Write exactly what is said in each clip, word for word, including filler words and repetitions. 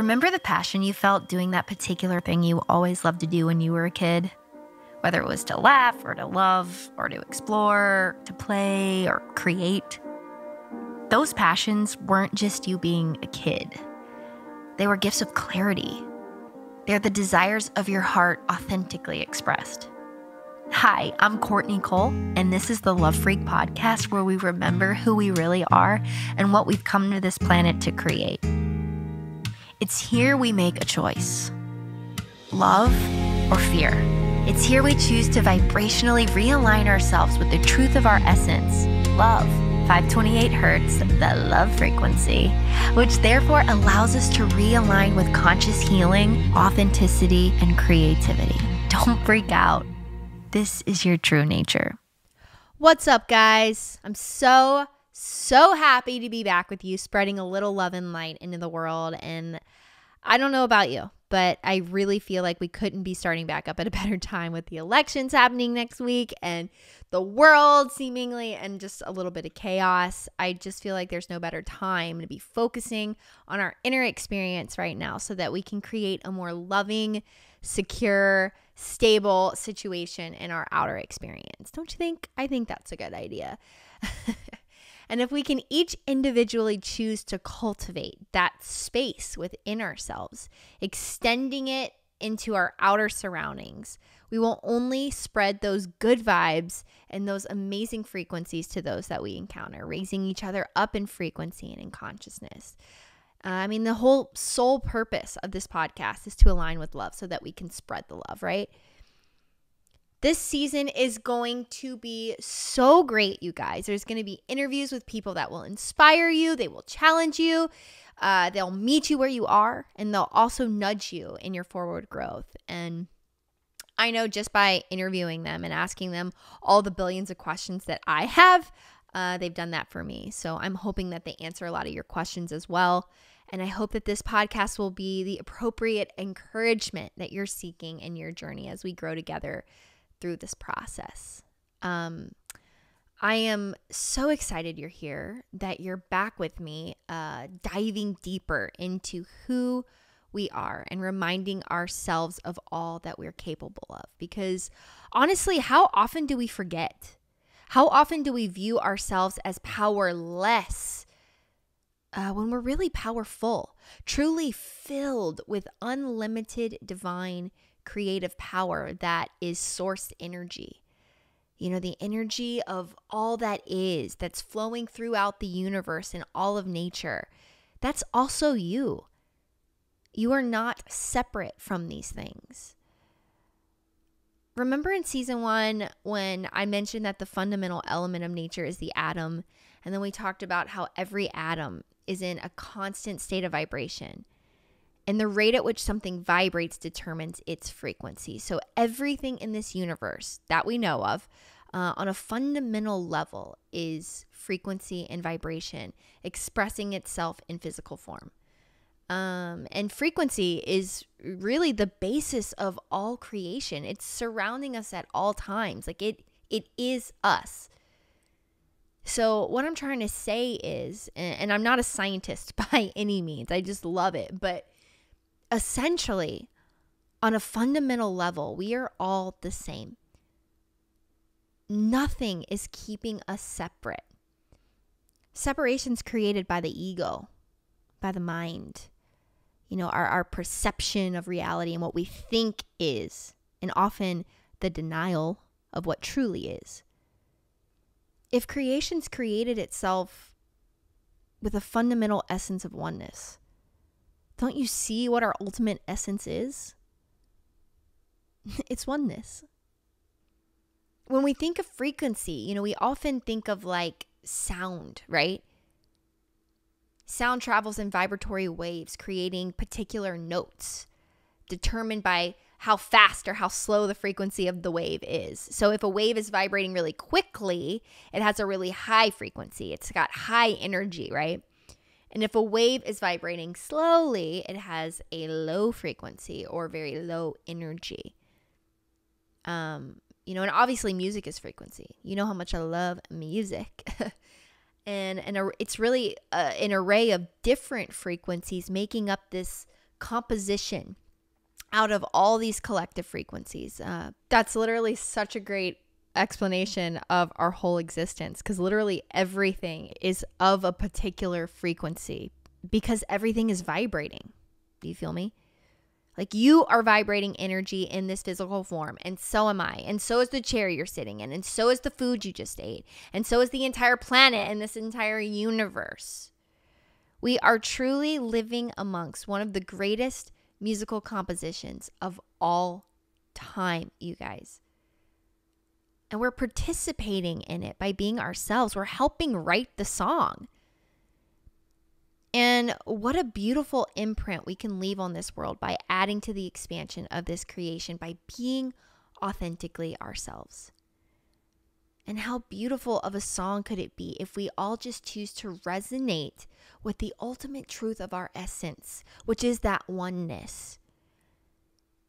Remember the passion you felt doing that particular thing you always loved to do when you were a kid? Whether it was to laugh or to love or to explore, to play or create. Those passions weren't just you being a kid. They were gifts of clarity. They're the desires of your heart authentically expressed. Hi, I'm Courtney Cole, and this is the Love Freq Podcast, where we remember who we really are and what we've come to this planet to create. It's here we make a choice, love or fear. It's here we choose to vibrationally realign ourselves with the truth of our essence, love, five twenty-eight hertz, the love frequency, which therefore allows us to realign with conscious healing, authenticity, and creativity. Don't freak out. This is your true nature. What's up, guys? I'm so, so happy to be back with you, spreading a little love and light into the world. And I don't know about you, but I really feel like we couldn't be starting back up at a better time, with the elections happening next week and the world seemingly, and just a little bit of chaos. I just feel like there's no better time to be focusing on our inner experience right now, so that we can create a more loving, secure, stable situation in our outer experience. Don't you think? I think that's a good idea. And if we can each individually choose to cultivate that space within ourselves, extending it into our outer surroundings, we will only spread those good vibes and those amazing frequencies to those that we encounter, raising each other up in frequency and in consciousness. Uh, I mean, the whole sole purpose of this podcast is to align with love so that we can spread the love, right? This season is going to be so great, you guys. There's going to be interviews with people that will inspire you. They will challenge you. Uh, they'll meet you where you are, and they'll also nudge you in your forward growth. And I know, just by interviewing them and asking them all the billions of questions that I have, Uh, they've done that for me. So I'm hoping that they answer a lot of your questions as well. And I hope that this podcast will be the appropriate encouragement that you're seeking in your journey as we grow together through this process. Um, I am so excited you're here, that you're back with me, uh, diving deeper into who we are and reminding ourselves of all that we're capable of. Because honestly, how often do we forget? How often do we view ourselves as powerless uh, when we're really powerful, truly filled with unlimited divine creative power that is source energy? You know, the energy of all that is, that's flowing throughout the universe and all of nature. That's also you. You are not separate from these things. Remember in season one when I mentioned that the fundamental element of nature is the atom, and then we talked about how every atom is in a constant state of vibration, and the rate at which something vibrates determines its frequency. So everything in this universe that we know of uh, on a fundamental level is frequency and vibration expressing itself in physical form. Um, and frequency is really the basis of all creation. It's surrounding us at all times. Like it, it is us. So what I'm trying to say is, and, and I'm not a scientist by any means, I just love it, but essentially on a fundamental level, we are all the same. Nothing is keeping us separate. Separation's created by the ego, by the mind. You know, our, our perception of reality and what we think is, and often the denial of what truly is. If creation's created itself with a fundamental essence of oneness, don't you see what our ultimate essence is? It's oneness. When we think of frequency, you know, we often think of like sound, right? Sound travels in vibratory waves, creating particular notes determined by how fast or how slow the frequency of the wave is. So if a wave is vibrating really quickly, it has a really high frequency. It's got high energy, right? And if a wave is vibrating slowly, it has a low frequency or very low energy. Um, you know, and obviously music is frequency. You know how much I love music. And, and it's really uh, an array of different frequencies making up this composition out of all these collective frequencies. Uh, that's literally such a great explanation of our whole existence, because literally everything is of a particular frequency because everything is vibrating. Do you feel me? Like, you are vibrating energy in this physical form, and so am I, and so is the chair you're sitting in, and so is the food you just ate, and so is the entire planet and this entire universe. We are truly living amongst one of the greatest musical compositions of all time, you guys. And we're participating in it by being ourselves. We're helping write the song. And what a beautiful imprint we can leave on this world by adding to the expansion of this creation by being authentically ourselves. And how beautiful of a song could it be if we all just choose to resonate with the ultimate truth of our essence, which is that oneness.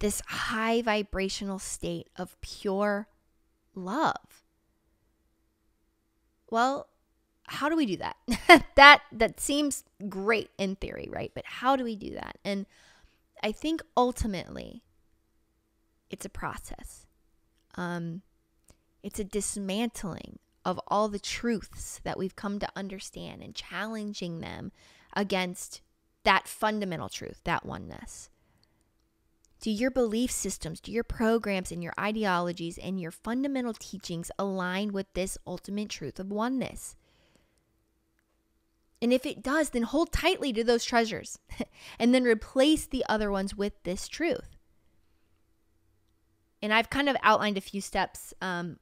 This high vibrational state of pure love. Well, how do we do that? that that seems great in theory, right? But how do we do that? And I think ultimately it's a process. Um, it's a dismantling of all the truths that we've come to understand and challenging them against that fundamental truth, that oneness. Do your belief systems, do your programs and your ideologies and your fundamental teachings align with this ultimate truth of oneness? And if it does, then hold tightly to those treasures and then replace the other ones with this truth. And I've kind of outlined a few steps um,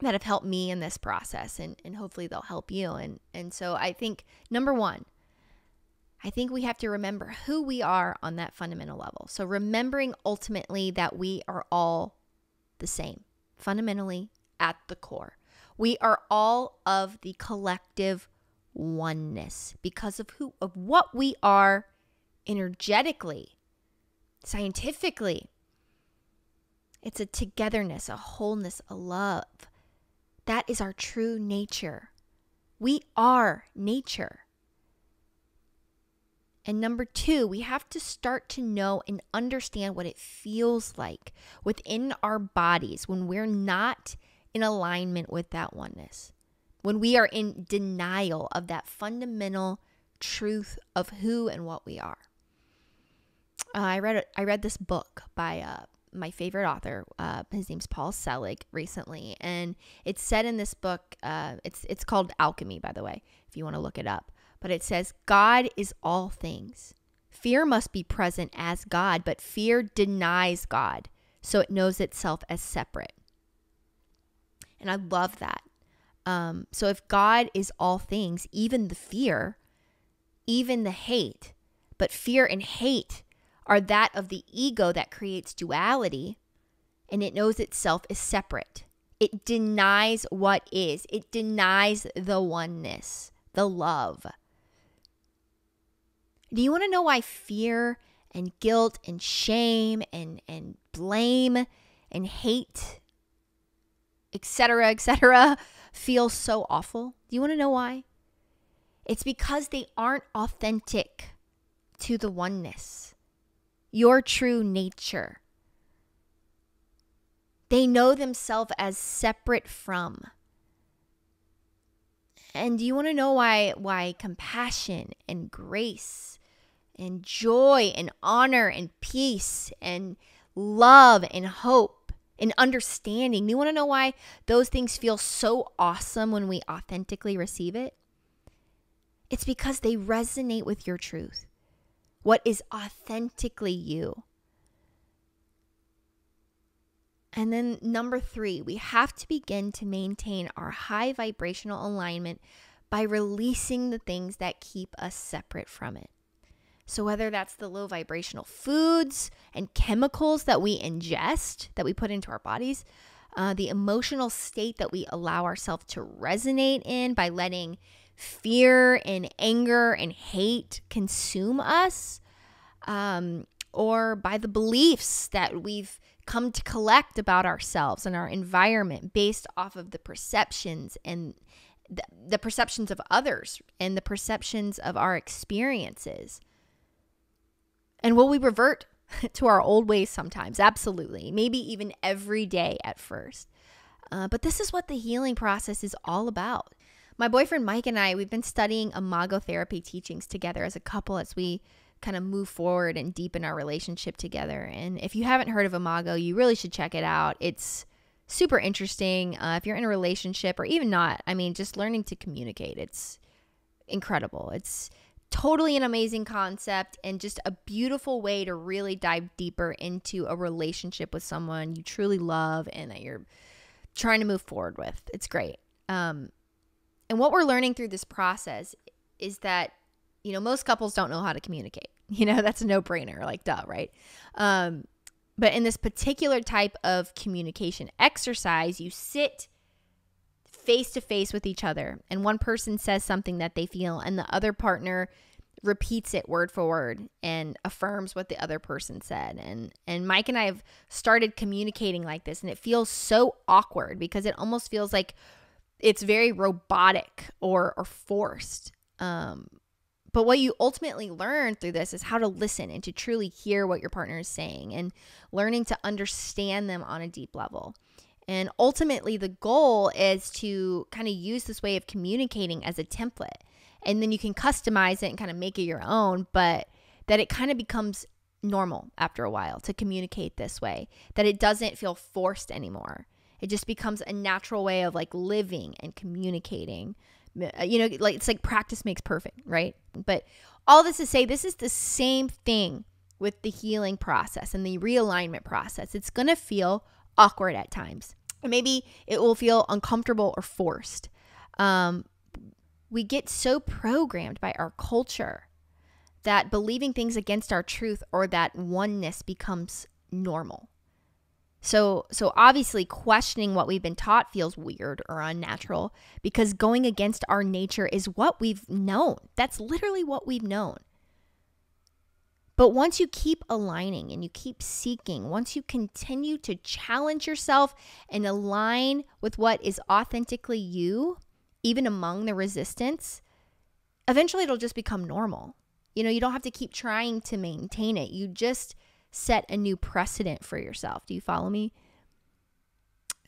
that have helped me in this process, and, and hopefully they'll help you. And, and so I think, number one, I think we have to remember who we are on that fundamental level. So remembering ultimately that we are all the same, fundamentally at the core. We are all of the collective oneness because of who of what we are energetically, scientifically. It's a togetherness, a wholeness, a love. That is our true nature. We are nature. And number two, we have to start to know and understand what it feels like within our bodies when we're not in alignment with that oneness. When we are in denial of that fundamental truth of who and what we are. Uh, I read I read this book by uh, my favorite author. Uh, his name's Paul Selig, recently, and it's said in this book. Uh, it's it's called Alchemy, by the way, if you want to look it up. But it says, God is all things. Fear must be present as God, but fear denies God, so it knows itself as separate. And I love that. Um, so if God is all things, even the fear, even the hate, but fear and hate are that of the ego that creates duality, and it knows itself is separate. It denies what is. It denies the oneness, the love. Do you want to know why fear and guilt and shame and, and blame and hate, et cetera, et cetera, feel so awful? Do you want to know why? It's because they aren't authentic to the oneness, your true nature. They know themselves as separate from. And do you want to know why why compassion and grace and joy and honor and peace and love and hope and understanding, you want to know why those things feel so awesome when we authentically receive it? It's because they resonate with your truth. What is authentically you. And then number three, we have to begin to maintain our high vibrational alignment by releasing the things that keep us separate from it. So whether that's the low vibrational foods and chemicals that we ingest, that we put into our bodies, uh, the emotional state that we allow ourselves to resonate in by letting fear and anger and hate consume us, um, or by the beliefs that we've come to collect about ourselves and our environment based off of the perceptions and the, the perceptions of others and the perceptions of our experiences. And will we revert to our old ways sometimes? Absolutely. Maybe even every day at first. Uh, but this is what the healing process is all about. My boyfriend Mike and I, we've been studying Imago therapy teachings together as a couple as we kind of move forward and deepen our relationship together. And if you haven't heard of Imago, you really should check it out. It's super interesting. Uh, if you're in a relationship or even not, I mean, just learning to communicate, it's incredible. It's totally an amazing concept and just a beautiful way to really dive deeper into a relationship with someone you truly love and that you're trying to move forward with. It's great. Um, and what we're learning through this process is that, you know, most couples don't know how to communicate. You know, that's a no-brainer, like duh, right? Um, but in this particular type of communication exercise, you sit face-to-face with each other, and one person says something that they feel, and the other partner repeats it word for word and affirms what the other person said. And and Mike and I have started communicating like this, and it feels so awkward because it almost feels like it's very robotic or or forced. Um, but what you ultimately learn through this is how to listen and to truly hear what your partner is saying and learning to understand them on a deep level. And ultimately, the goal is to kind of use this way of communicating as a template. And then you can customize it and kind of make it your own, but that it kind of becomes normal after a while to communicate this way, that it doesn't feel forced anymore. It just becomes a natural way of like living and communicating. You know, like it's like practice makes perfect, right? But all this to say, this is the same thing with the healing process and the realignment process. It's going to feel awkward at times. Maybe it will feel uncomfortable or forced. Um, we get so programmed by our culture that believing things against our truth or that oneness becomes normal. So, so obviously questioning what we've been taught feels weird or unnatural because going against our nature is what we've known. That's literally what we've known. But once you keep aligning and you keep seeking, once you continue to challenge yourself and align with what is authentically you, even among the resistance, eventually it'll just become normal. You know, you don't have to keep trying to maintain it. You just set a new precedent for yourself. Do you follow me?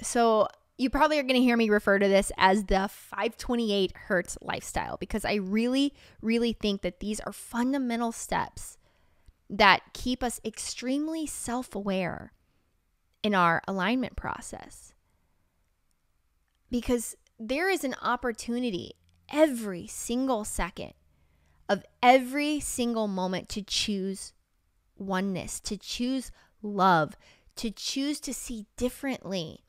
So you probably are going to hear me refer to this as the five twenty-eight hertz lifestyle because I really, really think that these are fundamental steps that keep us extremely self-aware in our alignment process. Because there is an opportunity every single second of every single moment to choose oneness, to choose love, to choose to see differently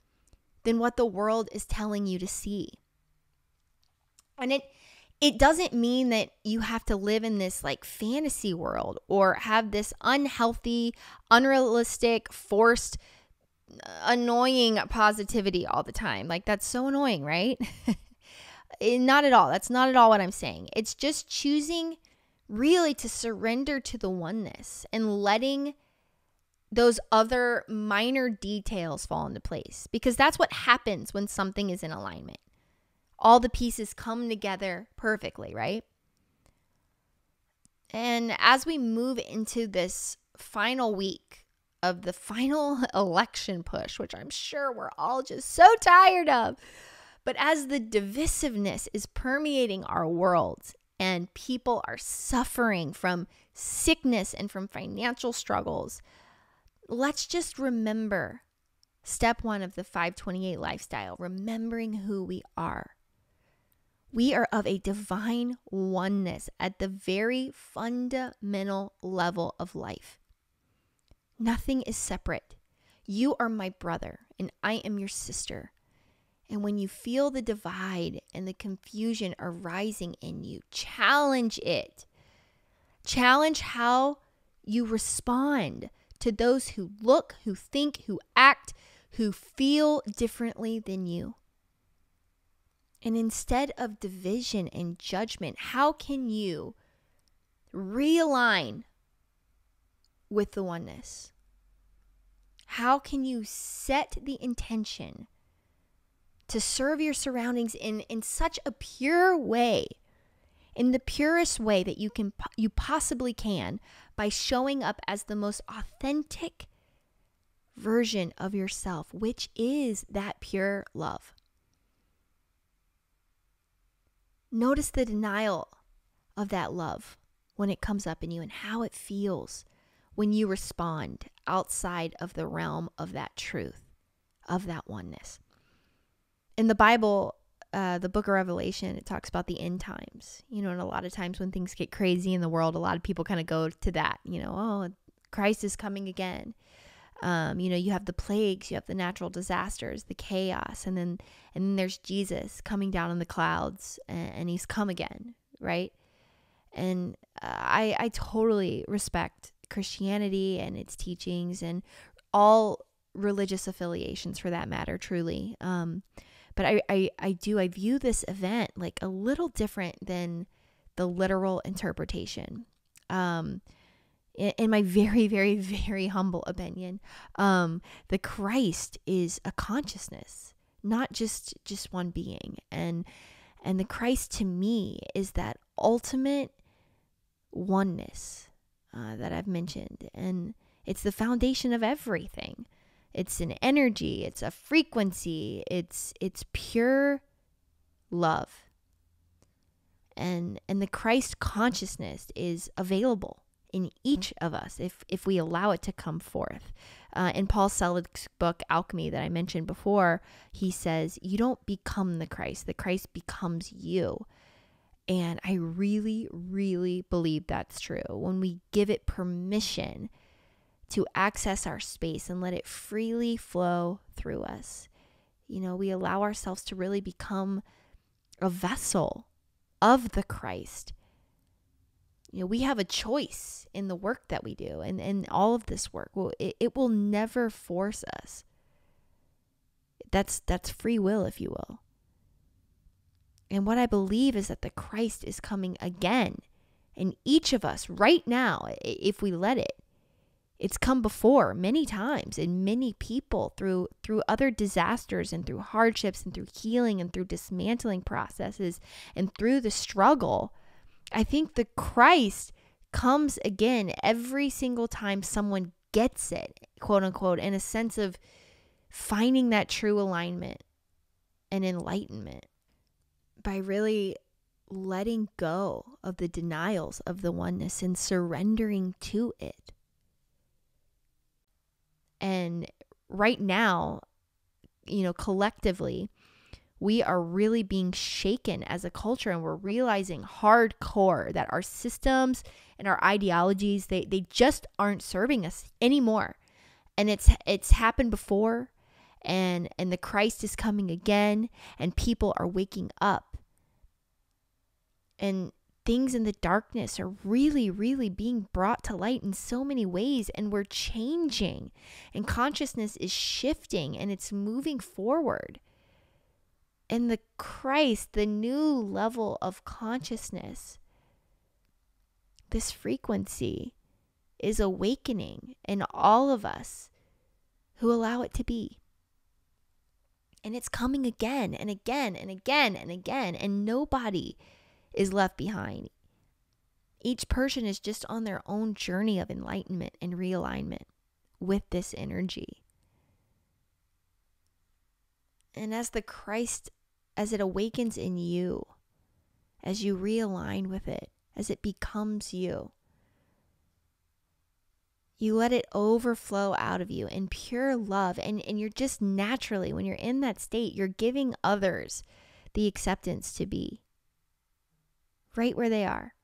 than what the world is telling you to see. And it It doesn't mean that you have to live in this like fantasy world or have this unhealthy, unrealistic, forced, annoying positivity all the time. Like that's so annoying, right? Not at all. That's not at all what I'm saying. It's just choosing really to surrender to the oneness and letting those other minor details fall into place because that's what happens when something is in alignment. All the pieces come together perfectly, right? And as we move into this final week of the final election push, which I'm sure we're all just so tired of, but as the divisiveness is permeating our world and people are suffering from sickness and from financial struggles, let's just remember step one of the five twenty-eight lifestyle, remembering who we are. We are of a divine oneness at the very fundamental level of life. Nothing is separate. You are my brother and I am your sister. And when you feel the divide and the confusion arising in you, challenge it. Challenge how you respond to those who look, who think, who act, who feel differently than you. And instead of division and judgment, how can you realign with the oneness? How can you set the intention to serve your surroundings in, in such a pure way in the purest way that you can, you possibly can, by showing up as the most authentic version of yourself, which is that pure love. Notice the denial of that love when it comes up in you and how it feels when you respond outside of the realm of that truth, of that oneness. In the Bible, uh, the book of Revelation, it talks about the end times. You know, and a lot of times when things get crazy in the world, a lot of people kind of go to that, you know, oh, Christ is coming again. Um, you know, you have the plagues, you have the natural disasters, the chaos, and then and then there's Jesus coming down in the clouds, and, and he's come again, right? And uh, I I totally respect Christianity and its teachings and all religious affiliations for that matter, truly. Um, but I, I, I do, I view this event like a little different than the literal interpretation. Um, in my very, very, very humble opinion, um, the Christ is a consciousness, not just, just one being. And, and the Christ to me is that ultimate oneness uh, that I've mentioned. And it's the foundation of everything. It's an energy, it's a frequency, it's, it's pure love. And, and the Christ consciousness is available in each of us, if if we allow it to come forth. Uh, in Paul Selig's book, Alchemy, that I mentioned before, he says, you don't become the Christ. The Christ becomes you. And I really, really believe that's true. When we give it permission to access our space and let it freely flow through us, you know, we allow ourselves to really become a vessel of the Christ. You know, we have a choice in the work that we do, and, and all of this work. Well, it, it will never force us. That's, that's free will, if you will. And what I believe is that the Christ is coming again. And each of us right now, if we let it, it's come before many times in many people through, through other disasters and through hardships and through healing and through dismantling processes and through the struggle. I think the Christ comes again every single time someone gets it, quote unquote, in a sense of finding that true alignment and enlightenment by really letting go of the denials of the oneness and surrendering to it. And right now, you know, collectively, we are really being shaken as a culture, and we're realizing hardcore that our systems and our ideologies, they, they just aren't serving us anymore. And it's, it's happened before, and, and the Christ is coming again, and people are waking up. And things in the darkness are really, really being brought to light in so many ways, and we're changing, and consciousness is shifting, and it's moving forward. And the Christ, the new level of consciousness, this frequency is awakening in all of us who allow it to be. And it's coming again and again and again and again, and nobody is left behind. Each person is just on their own journey of enlightenment and realignment with this energy. And as the Christ, as it awakens in you, as you realign with it, as it becomes you, you let it overflow out of you in pure love. And, and you're just naturally, when you're in that state, you're giving others the acceptance to be right where they are.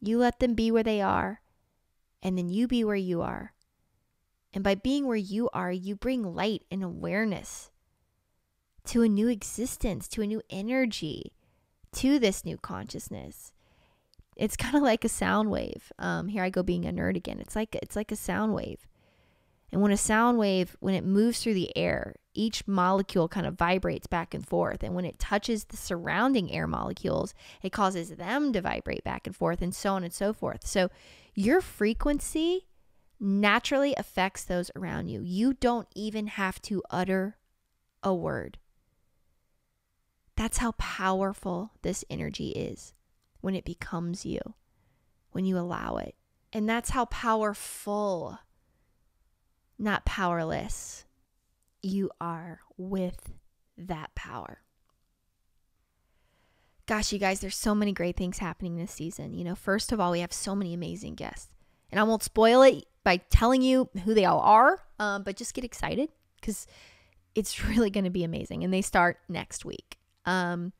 You let them be where they are, and then you be where you are. And by being where you are, you bring light and awareness to a new existence, to a new energy, to this new consciousness. It's kind of like a sound wave. Um, here I go being a nerd again. It's like, it's like a sound wave. And when a sound wave, when it moves through the air, each molecule kind of vibrates back and forth. And when it touches the surrounding air molecules, it causes them to vibrate back and forth, and so on and so forth. So your frequency naturally affects those around you. You don't even have to utter a word. That's how powerful this energy is. when it becomes you, when you allow it. And that's how powerful, not powerless, you are with that power. Gosh, you guys, there's so many great things happening this season. You know, first of all, we have so many amazing guests. And I won't spoil it by telling you who they all are, um, but just get excited because it's really going to be amazing. And they start next week. Um,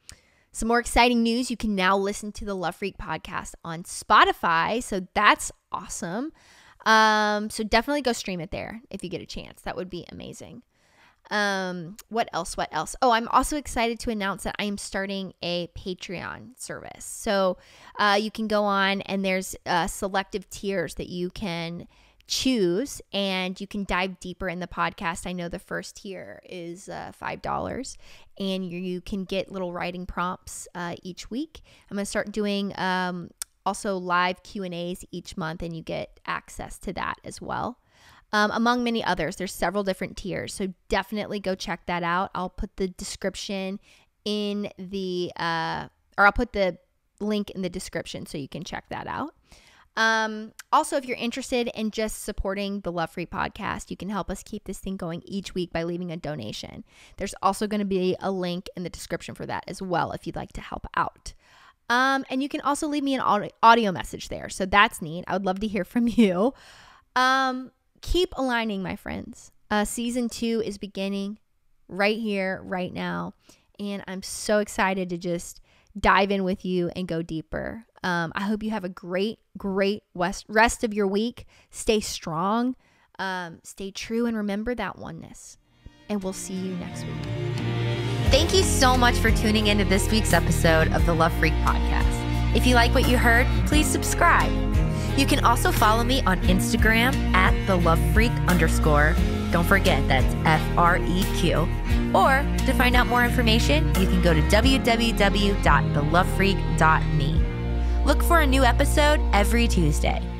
some more exciting news. You can now listen to the Love Freq podcast on Spotify. So that's awesome. Um, so definitely go stream it there if you get a chance. That would be amazing. Um, what else? What else? Oh, I'm also excited to announce that I am starting a Patreon service. So, uh, you can go on and there's, uh, selective tiers that you can choose and you can dive deeper in the podcast. I know the first tier is, uh, five dollars and you, you can get little writing prompts, uh, each week. I'm going to start doing, um, also live Q and A's each month and you get access to that as well. Um, among many others, there's several different tiers. So definitely go check that out. I'll put the description in the, uh, or I'll put the link in the description so you can check that out. Um, also, if you're interested in just supporting the Love Freq podcast, you can help us keep this thing going each week by leaving a donation. There's also going to be a link in the description for that as well if you'd like to help out. Um, and you can also leave me an audio message there. So that's neat. I would love to hear from you. Um, Keep aligning, my friends. Uh, season two is beginning right here, right now. And I'm so excited to just dive in with you and go deeper. Um, I hope you have a great, great rest of your week. Stay strong, um, stay true, and remember that oneness. And we'll see you next week. Thank you so much for tuning into this week's episode of the Love Freq Podcast. If you like what you heard, please subscribe. You can also follow me on Instagram at the Love Freq underscore. Don't forget, that's F R E Q. Or to find out more information, you can go to w w w dot the love freq dot me. Look for a new episode every Tuesday.